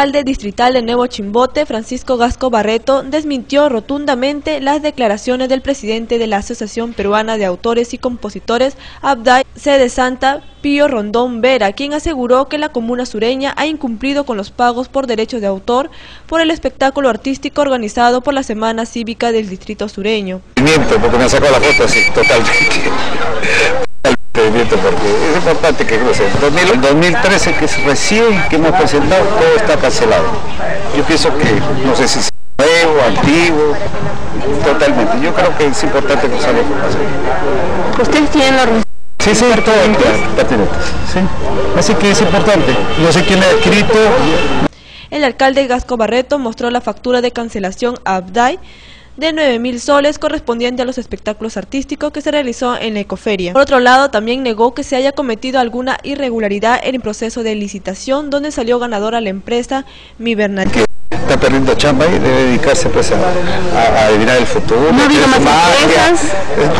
alcalde distrital de Nuevo Chimbote, Francisco Gasco Barreto, desmintió rotundamente las declaraciones del presidente de la Asociación Peruana de Autores y Compositores, Apdayc, sede santa, Pío Rondón Vera, quien aseguró que la comuna sureña ha incumplido con los pagos por derechos de autor por el espectáculo artístico organizado por la Semana Cívica del Distrito Sureño. Porque me sacó la foto, sí, totalmente. Porque es importante que crezca. En 2013, que es recién que hemos presentado, todo está cancelado. Yo pienso que, no sé si es nuevo, antiguo, totalmente. Yo creo que es importante que salga información. ¿Ustedes tienen la organización? Sí, todo, pertinentes. Sí. Así que es importante. No sé quién la ha escrito. El alcalde Gasco Barreto mostró la factura de cancelación a Apdayc de 9.000 soles correspondiente a los espectáculos artísticos que se realizó en la ecoferia. Por otro lado, también negó que se haya cometido alguna irregularidad en el proceso de licitación donde salió ganadora la empresa Mi Bernal. Está perdiendo chamba y debe dedicarse pues, a adivinar el futuro. No digo más empresas.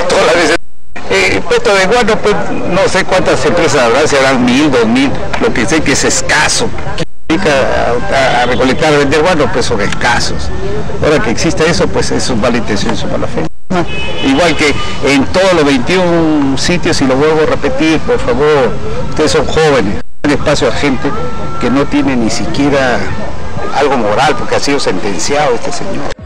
Todas las veces. Puesto de guano, pues, no sé cuántas empresas habrá, si harán 1.000, 2.000, lo que sé que es escaso. A recolectar, a vender guanos, pues son escasos. Ahora que existe eso, pues es un mala intención, es una mala fe. Igual que en todos los 21 sitios, y lo vuelvo a repetir, por favor, ustedes son jóvenes, dan espacio a gente que no tiene ni siquiera algo moral, porque ha sido sentenciado este señor.